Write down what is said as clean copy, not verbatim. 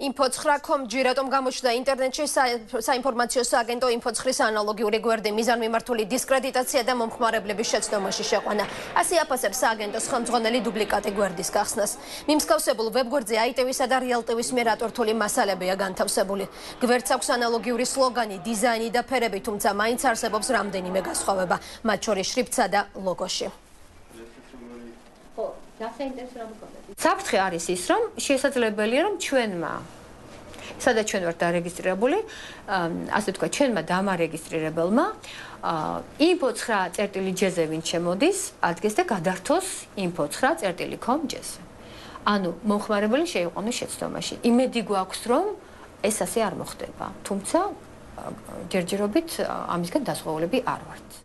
Impotschracom, Giratom Gamușna, Internet, sa informațioasă, agentul Impotschrisa, analogiul reguerde, mizan mimartului, discreditația de mare blebișeți, domnul Șișecoana. Asia apăsăr sa agentul, schamzonele duplicate guardi scarsnas. Mimscausebul, webgurzi, aitevis, dar ialtevis miratortului masale beagantausebului. Gverțax analogiuri slogani, dizaini, da perebitumța, mai țarsebobs ramdeni megashoaveba, maciori șripța da logoși. Saptri aris isrom și შესაძლებელია რომ ჩვენმა სადაც ჩვენ ვარ დარეგისტრირებული ასე თქვა ჩვენმა დამარეგისტრირებელმა info 9 წერტილი ჯეზე ვინ შემოდის ადგეს და გადართოს info 9 წერტილი.com ჯეზე ანუ მომხმარებელი შეიყვანოს შეცდომაში იმედი გვაქვს რომ ეს ასე არ მოხდება თუმცა ჯერჯერობით ამისგან დასხოვლები არ ვართ